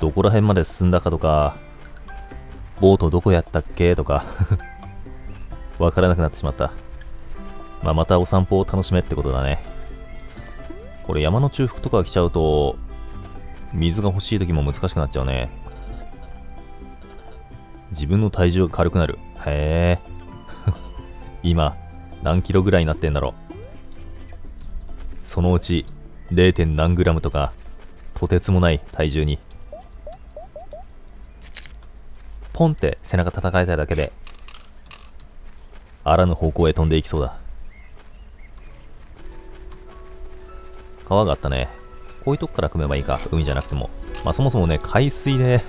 どこら辺まで進んだかとか、ボートどこやったっけとか、わからなくなってしまった。まあ、またお散歩を楽しめってことだね。これ山の中腹とか来ちゃうと、水が欲しい時も難しくなっちゃうね。自分の体重が軽くなる。へえ。今、何キロぐらいになってんだろう。そのうち、0. 何グラムとか、とてつもない体重に。ポンって背中叩かれただけで、あらぬ方向へ飛んでいきそうだ。川があったね。こういうとこから組めばいいか、海じゃなくても。まあそもそもね、海水で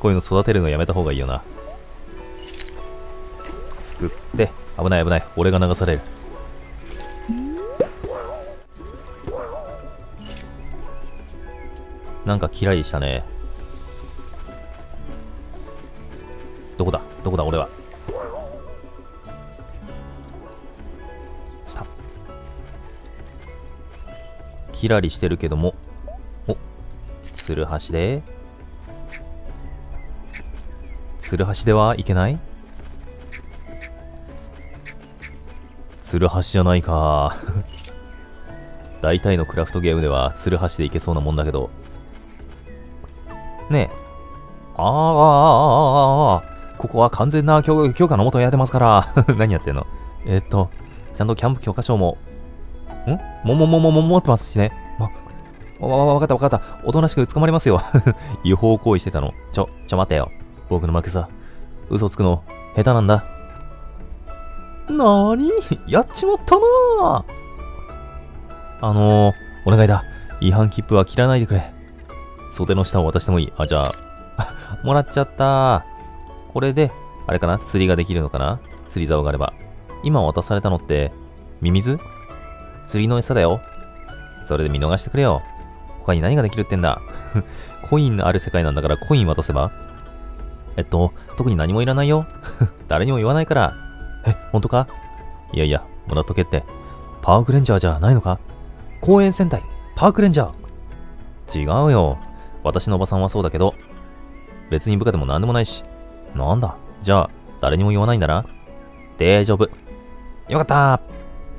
こういうの育てるのやめた方がいいよな。すくって、危ない危ない、俺が流される。なんかキラリしたね。どこだどこだ俺は。スタッ。キラリしてるけども、お、ツルハシで。ツルハシではいけない？ツルハシじゃないか。大体のクラフトゲームではツルハシでいけそうなもんだけど。ねえ。ここは完全な強化のもとやってますから。何やってんの？ちゃんとキャンプ許可証も。も持ってますしね。わかった。おとなしく捕まりますよ。違法行為してたの。待ってよ。僕の負けさ。嘘つくの、下手なんだ。なーに？やっちまったな。お願いだ。違反切符は切らないでくれ。袖の下を渡してもいい？あ、じゃあ、もらっちゃった。これで、あれかな？釣りができるのかな？釣り竿があれば。今渡されたのって、ミミズ？釣りの餌だよ。それで見逃してくれよ。他に何ができるってんだ。コインのある世界なんだからコイン渡せば？特に何もいらないよ。誰にも言わないから。え、ほんとか？いやいや、もらっとけって。パークレンジャーじゃないのか？公園戦隊、パークレンジャー。違うよ。私のおばさんはそうだけど、別に部下でも何でもないし。なんだ、じゃあ、誰にも言わないんだな。大丈夫。よかった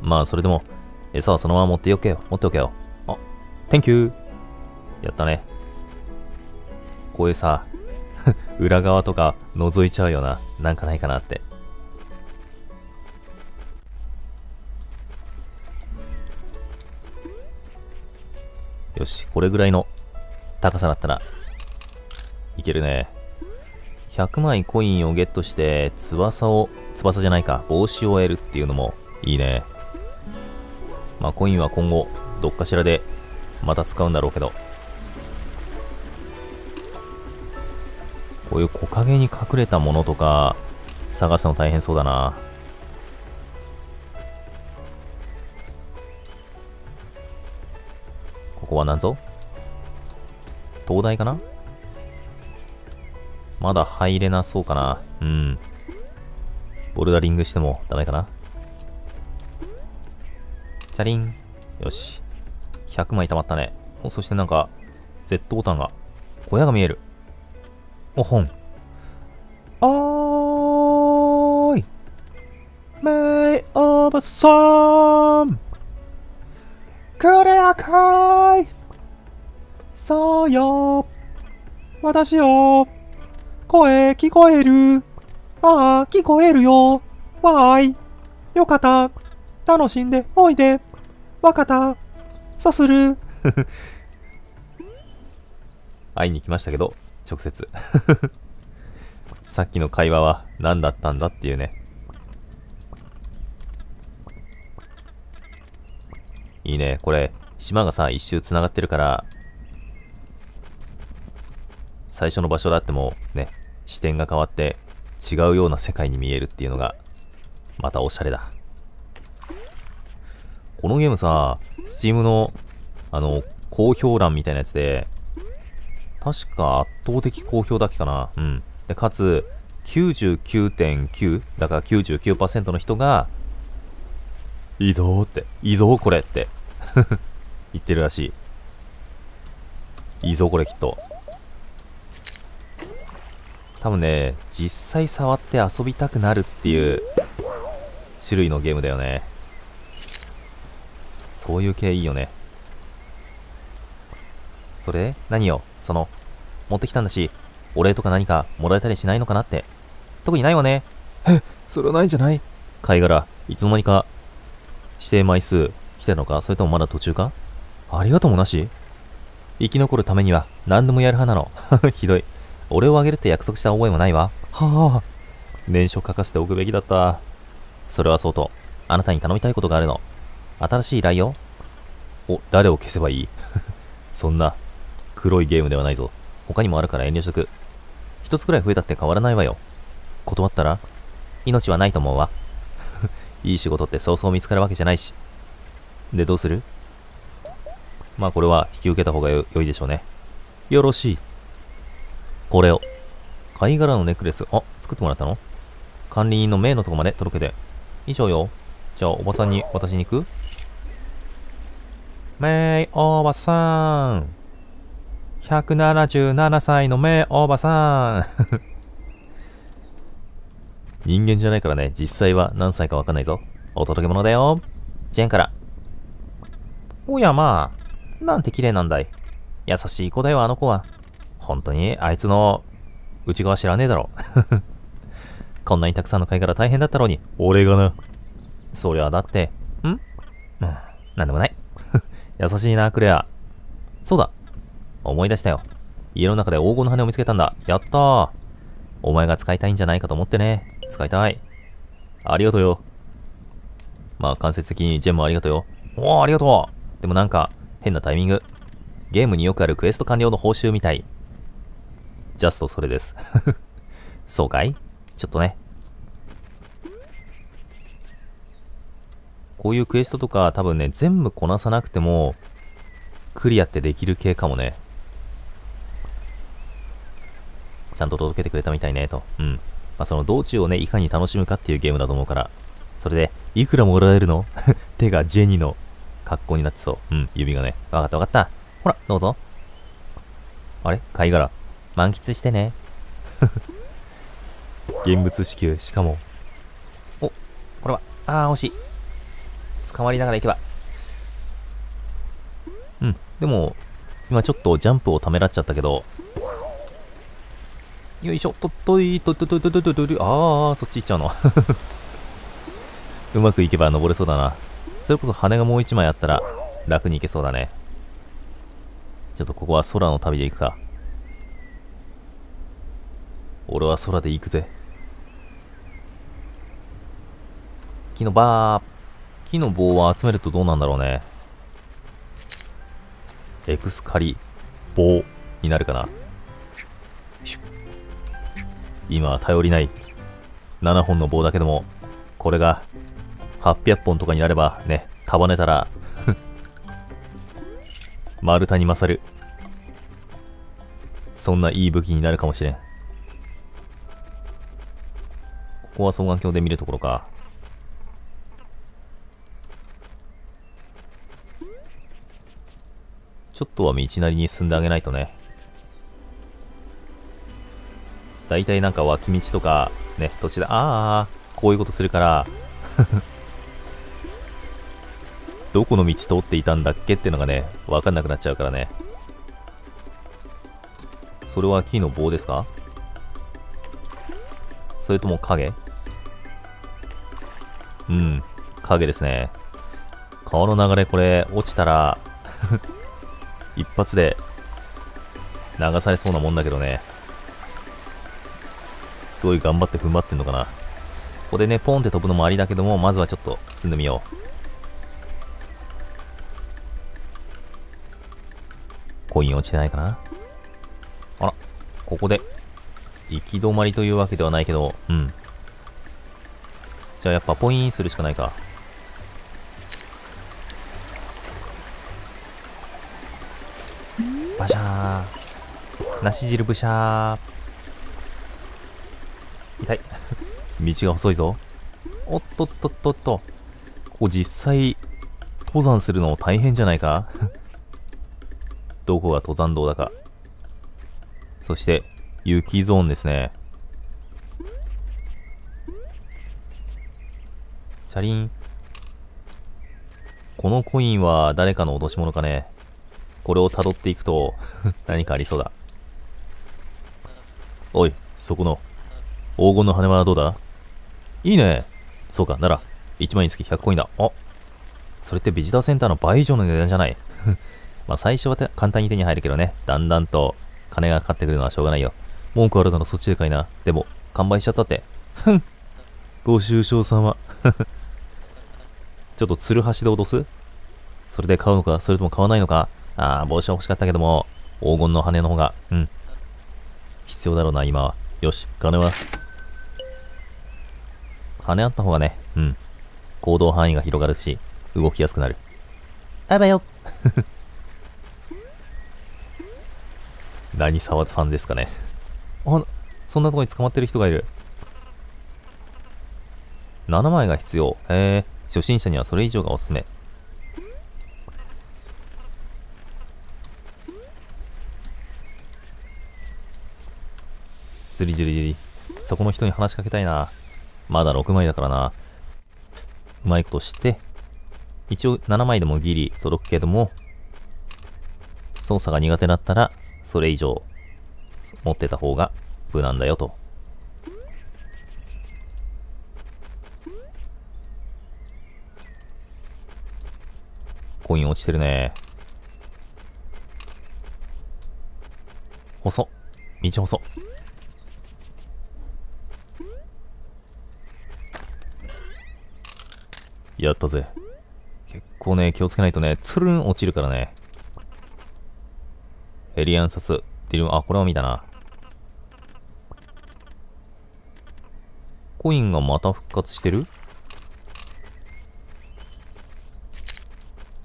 ー。まあ、それでも、餌はそのまま持っておけよ。あ、Thank you。やったね。こういうさ、裏側とか覗いちゃうよな。なんかないかなって。よし、これぐらいの高さだったらいけるね。100枚コインをゲットして翼じゃないか帽子を得るっていうのもいいね。まあコインは今後どっかしらでまた使うんだろうけど、こういう木陰に隠れたものとか探すの大変そうだな。ここは何ぞ？灯台かな？まだ入れなそうかな。うん。ボルダリングしてもダメかな。チャリン。よし。100枚溜まったね。そしてなんか、Z ボタンが。小屋が見える。お、本。おーい。メイオブソン。クレアカイ。そうよ。私よ。声聞こえる。ああ、聞こえるよ。わーい。よかった。楽しんでおいで。わかった。さする。会いに来ましたけど、直接。さっきの会話は何だったんだっていうね。いいね。これ、島がさ、一周つながってるから、最初の場所だってもね、視点が変わって違うような世界に見えるっていうのがまたおしゃれだ。このゲームさ、Steam の好評欄みたいなやつで、確か圧倒的好評だけかな。うん。で、かつ 99.9 だから 99% の人が、いいぞーって、いいぞーこれって言ってるらしい。いいぞこれきっと。多分ね、実際触って遊びたくなるっていう種類のゲームだよね。そういう系いいよね。それ何よ、その持ってきたんだし、お礼とか何かもらえたりしないのかなって。特にないわね。え、それはないんじゃない。貝殻いつの間にか指定枚数来てるのか、それともまだ途中か。ありがとうもなし。生き残るためには何でもやる派なの。ひどい。俺をあげるって約束した覚えもないわ。はあ、念書書かせておくべきだった。それはそうと、あなたに頼みたいことがあるの。新しい依頼よ。お、誰を消せばいい。そんな黒いゲームではないぞ。他にもあるから遠慮しとく。一つくらい増えたって変わらないわよ。断ったら命はないと思うわ。いい仕事ってそうそう見つかるわけじゃないし。で、どうする。まあこれは引き受けた方が良いでしょうね。よろしい。これを。貝殻のネックレス。あ、作ってもらったの。管理人の名のとこまで届けて。以上よ。じゃあおばさんに渡しに行く。メイおばさん。177歳のメイおばさん。人間じゃないからね、実際は何歳かわかんないぞ。お届け物だよ。ジェーンから。おやまあ、なんて綺麗なんだい。優しい子だよ、あの子は。本当に、あいつの内側知らねえだろ。こんなにたくさんの貝殻大変だったろうに。俺がな。そりゃだって、ん？なんでもない。優しいな、クレア。そうだ。思い出したよ。家の中で黄金の羽を見つけたんだ。やったー。お前が使いたいんじゃないかと思ってね。使いたい。ありがとうよ。まあ、間接的にジェンもありがとうよ。おー、ありがとう。でもなんか、変なタイミング。ゲームによくあるクエスト完了の報酬みたい。ジャストそれです。そうかい？ちょっとね。こういうクエストとか多分ね、全部こなさなくても、クリアってできる系かもね。ちゃんと届けてくれたみたいね、と。うん。まあ、その道中をね、いかに楽しむかっていうゲームだと思うから。それで、いくらもらえるの？手がジェニの格好になってそう。うん、指がね。わかったわかった。ほら、どうぞ。あれ？貝殻。満喫してね。現物支給、しかも。お、これは、あー、惜しい。捕まりながら行けば。うん、でも、今ちょっとジャンプをためらっちゃったけど、よいしょ、とっとい、とっとい、とっとい、とっとい、ああ、そっち行っちゃうの。うまくいけば登れそうだな。それこそ羽がもう一枚あったら楽に行けそうだね。ちょっとここは空の旅で行くか。俺は空で行くぜ。木のバー。木の棒は集めるとどうなんだろうね。エクスカリ棒になるかな。今は頼りない7本の棒だけでも、これが800本とかになればね、束ねたら丸太に勝る、そんないい武器になるかもしれん。ここは双眼鏡で見るところか。ちょっとは道なりに進んであげないとね。大体なんか脇道とかね、土地だ、ああ、こういうことするから、どこの道通っていたんだっけってのがね、わかんなくなっちゃうからね。それは木の棒ですか？それとも影？うん、影ですね。川の流れ、これ、落ちたら、一発で流されそうなもんだけどね。すごい頑張って踏ん張ってんのかな。ここでね、ポンって飛ぶのもありだけども、まずはちょっと進んでみよう。コイン落ちてないかな。あら、ここで行き止まりというわけではないけど、うん。じゃあやっぱポインするしかないか。バシャー。なし汁ブシャー。痛い。道が細いぞ。おっとっとっとっと。ここ実際、登山するの大変じゃないか。どこが登山道だか。そして、雪ゾーンですね。チャリン。このコインは誰かの脅し物かね。これを辿っていくと何かありそうだ。おい、そこの黄金の羽はどうだ？いいね。そうか、なら1枚につき100コインだ。あ、それってビジターセンターの倍以上の値段じゃない。まあ最初は簡単に手に入るけどね。だんだんと金がかかってくるのはしょうがないよ。文句あるならそっちでかいな。でも完売しちゃったって。ふん。ご愁傷様。ちょっとツルハシで脅す？それで買うのか、それとも買わないのか。ああ、帽子は欲しかったけども、黄金の羽の方が、うん。必要だろうな、今は。よし、金は。羽あった方がね、うん。行動範囲が広がるし、動きやすくなる。あばよ。何沢田さんですかね。あ、そんなとこに捕まってる人がいる。7枚が必要。へえ、初心者にはそれ以上がおすすめ。ずりずりずり。そこの人に話しかけたいな。まだ6枚だからな。うまいことして。一応7枚でもギリ届くけども、操作が苦手だったら、それ以上持ってた方が無難だよと。コイン落ちてるね。細っ。道細っ。やったぜ。結構ね、気をつけないとね、つるん落ちるからね。ヘリアンサス、ディルム、あ、これは見たな。コインがまた復活してる？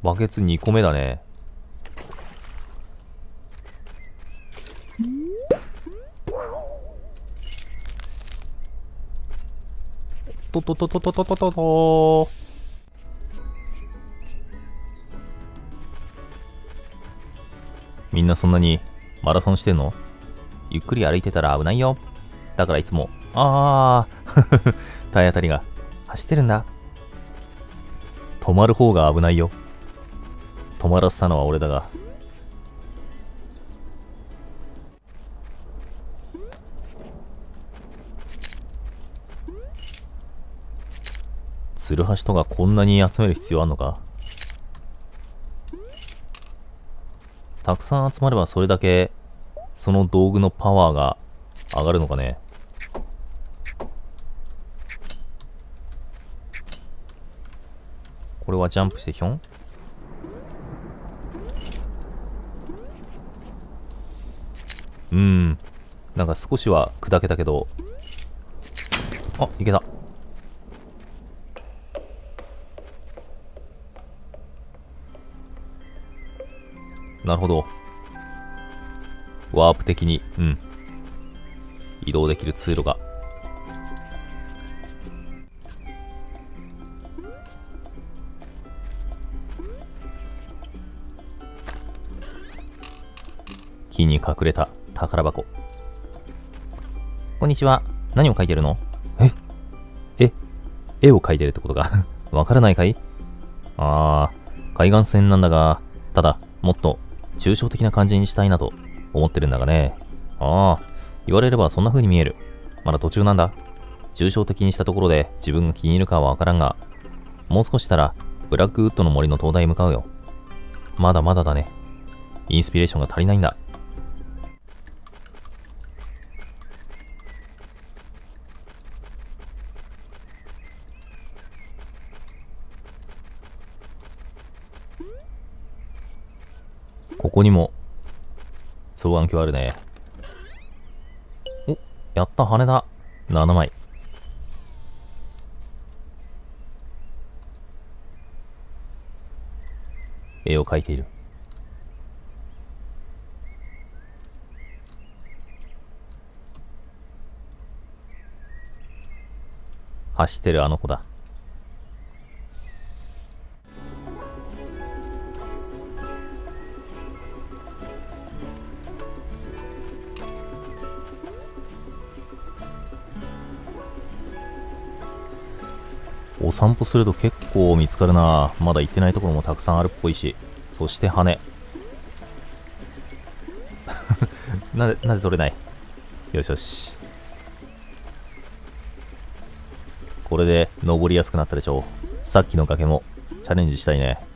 バケツ2個目だね。とととととととととー。みんなそんなにマラソンしてんの？ゆっくり歩いてたら危ないよ。だからいつも、ああ、体当たりが走ってるんだ。止まる方が危ないよ。止まらせたのは俺だが。ツルハシとかこんなに集める必要あんのか？たくさん集まればそれだけその道具のパワーが上がるのかね。これはジャンプしてひょん。なんか少しは砕けたけど、あ、いけた。なるほど。ワープ的に、うん。移動できる通路が。木に隠れた宝箱。こんにちは。何を描いてるの？え、絵を描いてるってことか。わからないかい？ああ、海岸線なんだが、ただ、もっと、抽象的な感じにしたいなと思ってるんだがね。ああ、言われればそんな風に見える。まだ途中なんだ。抽象的にしたところで自分が気に入るかはわからんが、もう少したらブラックウッドの森の灯台へ向かうよ。まだまだだね。インスピレーションが足りないんだ。ここにも双眼鏡あるね。お、やった、羽だ。7枚。絵を描いている。走ってるあの子だ。お散歩すると結構見つかるな。まだ行ってないところもたくさんあるっぽいし。そして羽。なぜ取れない。よしよし。これで登りやすくなったでしょう。さっきの崖もチャレンジしたいね。